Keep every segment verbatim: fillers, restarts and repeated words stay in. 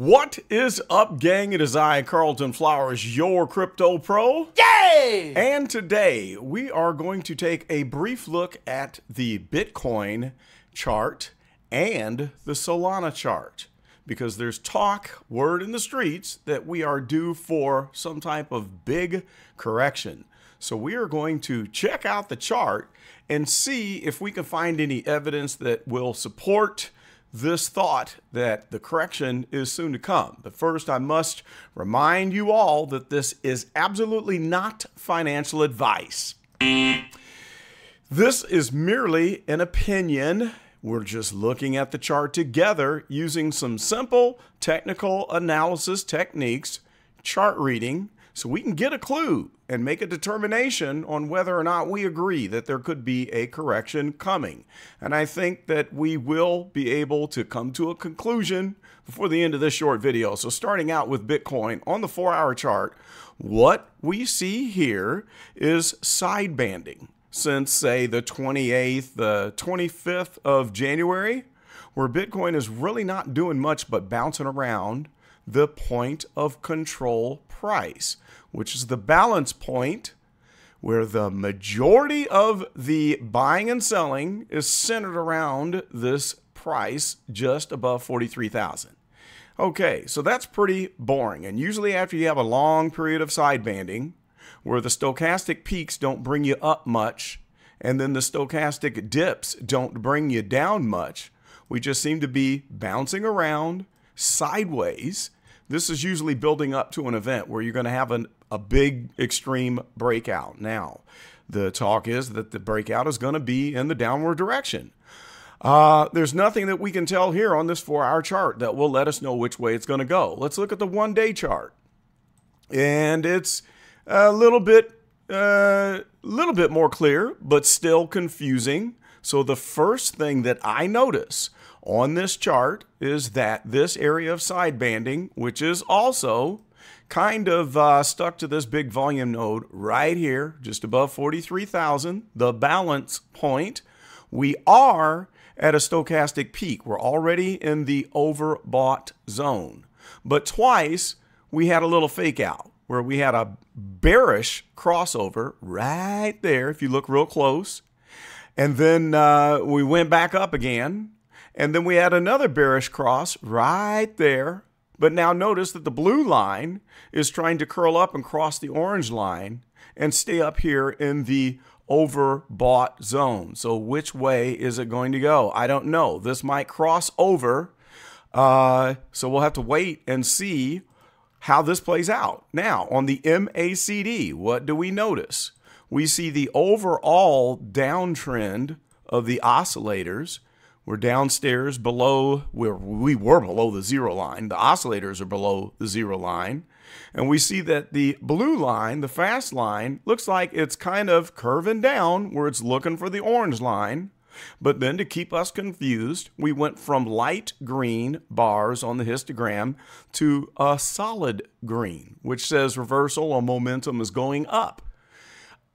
What is up, gang? It is I, Carlton Flowers, your crypto pro. Yay! And today we are going to take a brief look at the Bitcoin chart and the Solana chart, because there's talk, word in the streets, that we are due for some type of big correction. So we are going to check out the chart and see if we can find any evidence that will support this thought that the correction is soon to come. But first, I must remind you all that this is absolutely not financial advice. This is merely an opinion. We're just looking at the chart together using some simple technical analysis techniques, chart reading, so we can get a clue and make a determination on whether or not we agree that there could be a correction coming. And I think that we will be able to come to a conclusion before the end of this short video. So starting out with Bitcoin on the four hour chart, what we see here is side banding since, say, the twenty-eighth, the twenty-fifth of January, where Bitcoin is really not doing much but bouncing around the point of control price, which is the balance point where the majority of the buying and selling is centered around this price just above forty-three thousand. Okay, so that's pretty boring. And usually after you have a long period of side banding where the stochastic peaks don't bring you up much and then the stochastic dips don't bring you down much, we just seem to be bouncing around sideways. This is usually building up to an event where you're going to have an, a big extreme breakout. Now, the talk is that the breakout is going to be in the downward direction. Uh, there's nothing that we can tell here on this four hour chart that will let us know which way it's going to go. Let's look at the one day chart. And it's a little bit, uh, little bit more clear, but still confusing. So the first thing that I notice on this chart is that this area of side banding, which is also kind of uh, stuck to this big volume node right here, just above forty-three thousand, the balance point, we are at a stochastic peak. We're already in the overbought zone. But twice we had a little fake out where we had a bearish crossover right there, if you look real close. And then uh, we went back up again. And then we had another bearish cross right there. But now notice that the blue line is trying to curl up and cross the orange line and stay up here in the overbought zone. So which way is it going to go? I don't know. This might cross over. Uh, so we'll have to wait and see how this plays out. Now, on the M A C D, what do we notice? We see the overall downtrend of the oscillators. We're downstairs below, we're, we were below the zero line. The oscillators are below the zero line. And we see that the blue line, the fast line, looks like it's kind of curving down where it's looking for the orange line. But then to keep us confused, we went from light green bars on the histogram to a solid green, which says reversal or momentum is going up.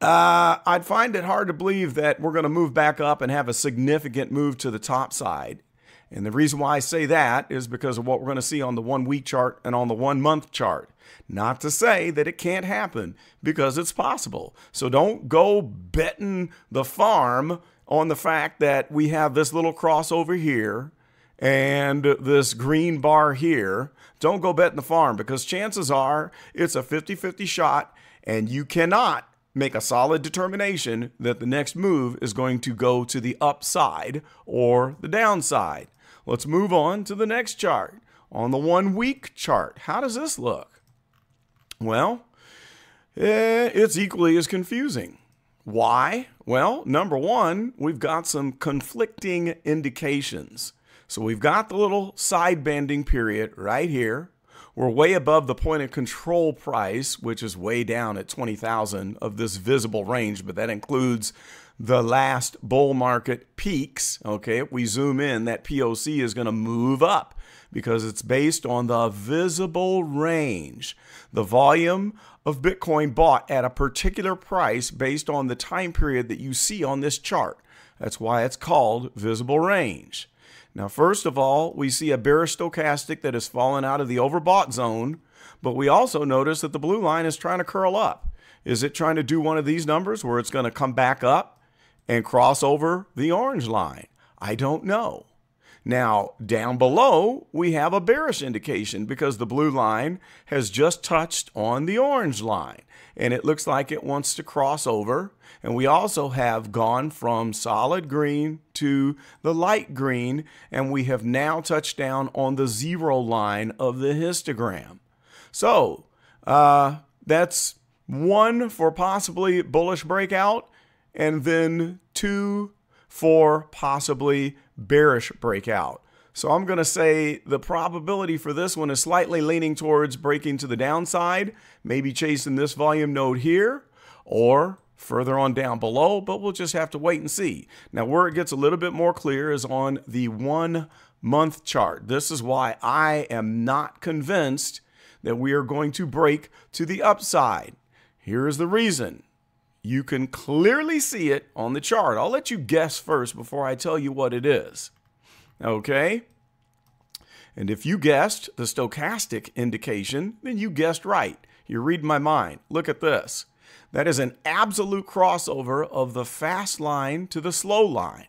Uh, I'd find it hard to believe that we're going to move back up and have a significant move to the top side. And the reason why I say that is because of what we're going to see on the one week chart and on the one month chart. Not to say that it can't happen, because it's possible. So don't go betting the farm on the fact that we have this little crossover here and this green bar here. Don't go betting the farm, because chances are it's a fifty fifty shot and you cannot make a solid determination that the next move is going to go to the upside or the downside. Let's move on to the next chart. On the one week chart, how does this look? Well, it's equally as confusing. Why? Well, number one, we've got some conflicting indications. So we've got the little side banding period right here. We're way above the point of control price, which is way down at twenty thousand of this visible range, but that includes the last bull market peaks. Okay, if we zoom in, that P O C is going to move up because it's based on the visible range. The volume of Bitcoin bought at a particular price based on the time period that you see on this chart. That's why it's called visible range. Now, first of all, we see a bearish stochastic that has fallen out of the overbought zone, but we also notice that the blue line is trying to curl up. Is it trying to do one of these numbers where it's going to come back up and cross over the orange line? I don't know. Now, down below, we have a bearish indication because the blue line has just touched on the orange line, and it looks like it wants to cross over. And we also have gone from solid green to the light green, and we have now touched down on the zero line of the histogram. So, uh, that's one for possibly bullish breakout, and then two for possibly bearish breakout. So I'm going to say the probability for this one is slightly leaning towards breaking to the downside, maybe chasing this volume node here or further on down below, but we'll just have to wait and see. Now, where it gets a little bit more clear is on the one month chart. This is why I am not convinced that we are going to break to the upside. Here is the reason. You can clearly see it on the chart. I'll let you guess first before I tell you what it is. Okay? And if you guessed the stochastic indication, then you guessed right. You read my mind. Look at this. That is an absolute crossover of the fast line to the slow line.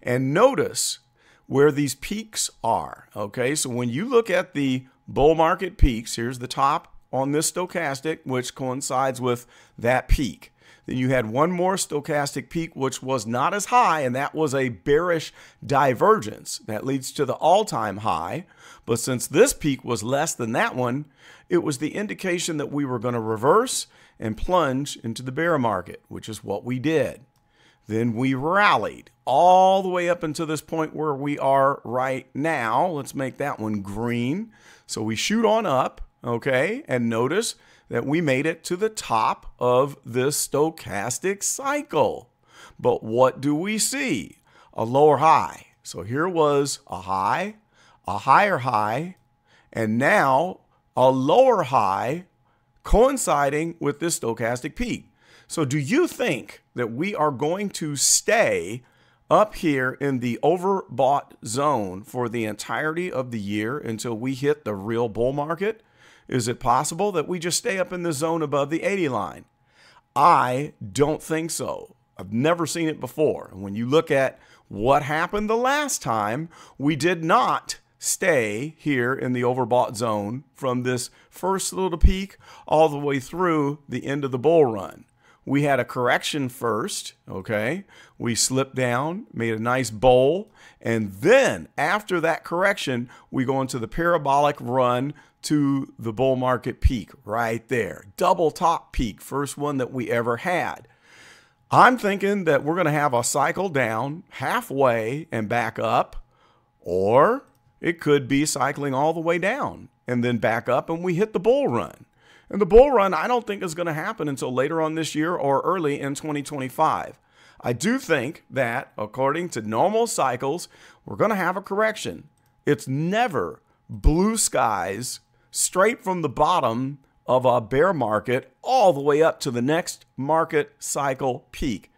And notice where these peaks are. Okay? So when you look at the bull market peaks, here's the top on this stochastic, which coincides with that peak. Then you had one more stochastic peak, which was not as high, and that was a bearish divergence. That leads to the all-time high. But since this peak was less than that one, it was the indication that we were going to reverse and plunge into the bear market, which is what we did. Then we rallied all the way up until this point where we are right now. Let's make that one green. So we shoot on up, okay, and notice that we made it to the top of this stochastic cycle. But what do we see? A lower high. So here was a high, a higher high, and now a lower high coinciding with this stochastic peak. So do you think that we are going to stay up here in the overbought zone for the entirety of the year until we hit the real bull market? Is it possible that we just stay up in the zone above the eighty line? I don't think so. I've never seen it before. And when you look at what happened the last time, we did not stay here in the overbought zone from this first little peak all the way through the end of the bull run. We had a correction first, okay? We slipped down, made a nice bowl, and then after that correction, we go into the parabolic run to the bull market peak right there. Double top peak, first one that we ever had. I'm thinking that we're going to have a cycle down halfway and back up, or it could be cycling all the way down and then back up and we hit the bull run. And the bull run, I don't think is going to happen until later on this year or early in twenty twenty-five. I do think that, according to normal cycles, we're going to have a correction. It's never blue skies straight from the bottom of a bear market all the way up to the next market cycle peak.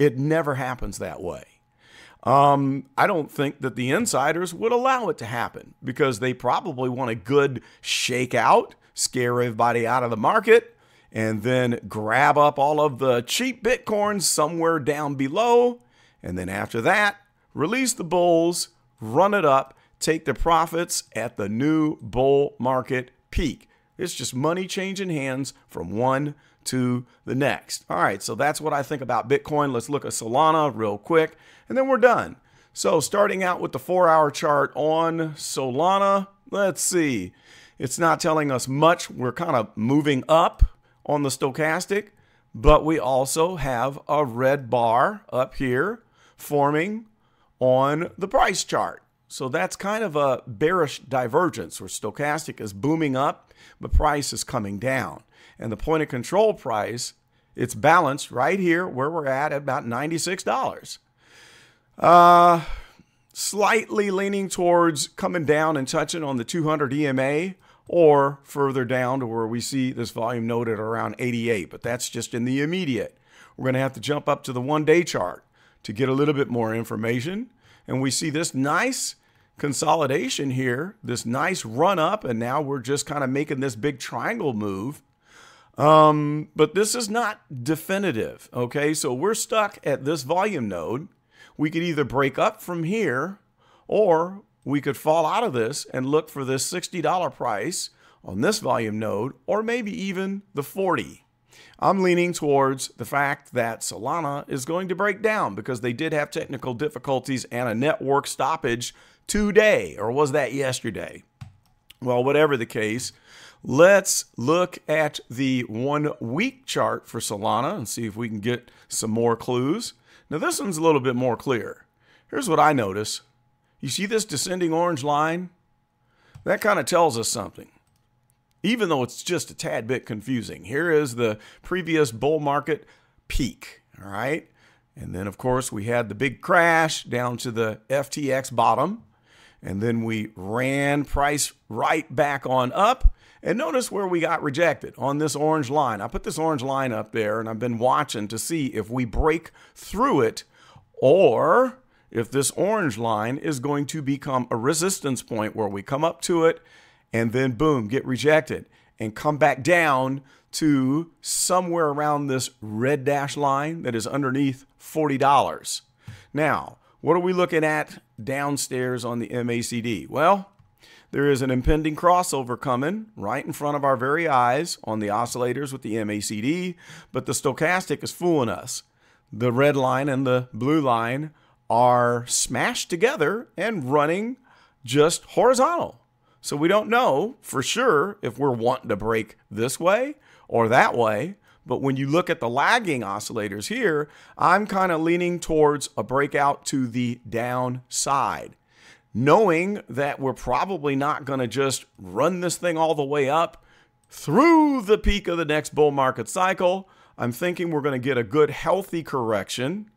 It never happens that way. Um, I don't think that the insiders would allow it to happen because they probably want a good shakeout, scare everybody out of the market, and then grab up all of the cheap Bitcoins somewhere down below. And then after that, release the bulls, run it up, take the profits at the new bull market peak. It's just money changing hands from one to the next. All right, so that's what I think about Bitcoin. Let's look at Solana real quick, and then we're done. So starting out with the four-hour chart on Solana, let's see. It's not telling us much. We're kind of moving up on the stochastic, but we also have a red bar up here forming on the price chart. So that's kind of a bearish divergence where stochastic is booming up, but price is coming down. And the point of control price, it's balanced right here where we're at at about ninety-six dollars. Uh, slightly leaning towards coming down and touching on the two hundred E M A or further down to where we see this volume noted at around eighty-eight, but that's just in the immediate. We're going to have to jump up to the one-day chart to get a little bit more information. and we see this nice consolidation here, this nice run up, and now we're just kind of making this big triangle move. Um, but this is not definitive, okay? So we're stuck at this volume node. We could either break up from here, or we could fall out of this and look for this sixty dollar price on this volume node, or maybe even the forty. I'm leaning towards the fact that Solana is going to break down because they did have technical difficulties and a network stoppage today, or was that yesterday? Well, whatever the case, let's look at the one-week chart for Solana and see if we can get some more clues. Now, this one's a little bit more clear. Here's what I notice. You see this descending orange line? That kind of tells us something, even though it's just a tad bit confusing. Here is the previous bull market peak, all right? And then, of course, we had the big crash down to the F T X bottom. And then we ran price right back on up. And notice where we got rejected on this orange line. I put this orange line up there, and I've been watching to see if we break through it or if this orange line is going to become a resistance point where we come up to it and then, boom, get rejected and come back down to somewhere around this red dash line that is underneath forty dollars. Now, what are we looking at downstairs on the M A C D? Well, there is an impending crossover coming right in front of our very eyes on the oscillators with the M A C D, but the stochastic is fooling us. The red line and the blue line are smashed together and running just horizontal. So we don't know for sure if we're wanting to break this way or that way. But when you look at the lagging oscillators here, I'm kind of leaning towards a breakout to the downside, knowing that we're probably not going to just run this thing all the way up through the peak of the next bull market cycle. I'm thinking we're going to get a good, healthy correction,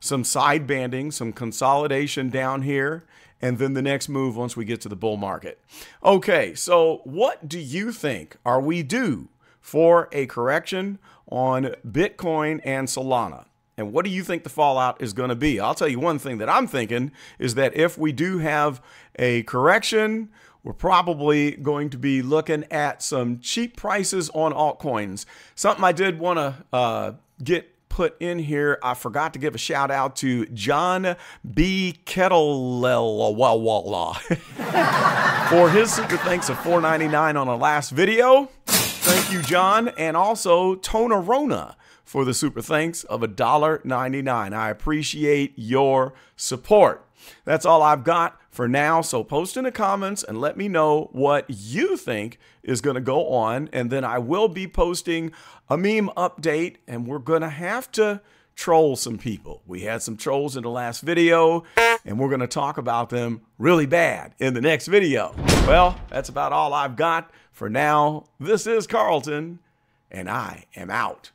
some side banding, some consolidation down here, and then the next move once we get to the bull market. Okay, so what do you think? Are we due for a correction on Bitcoin and Solana? And what do you think the fallout is going to be? I'll tell you one thing that I'm thinking is that if we do have a correction, we're probably going to be looking at some cheap prices on altcoins. Something I did want to uh, get put in here, I forgot to give a shout out to John B. Kettle for his super thanks of four ninety-nine on our last video. Thank you, John. And also Tona Rona for the super thanks of a dollar ninety-nine. I appreciate your support. That's all I've got for now. So post in the comments and let me know what you think is going to go on. And then I will be posting a meme update, and we're going to have to troll some people. We had some trolls in the last video, and we're going to talk about them really bad in the next video. Well, that's about all I've got for now. This is Carlton, and I am out.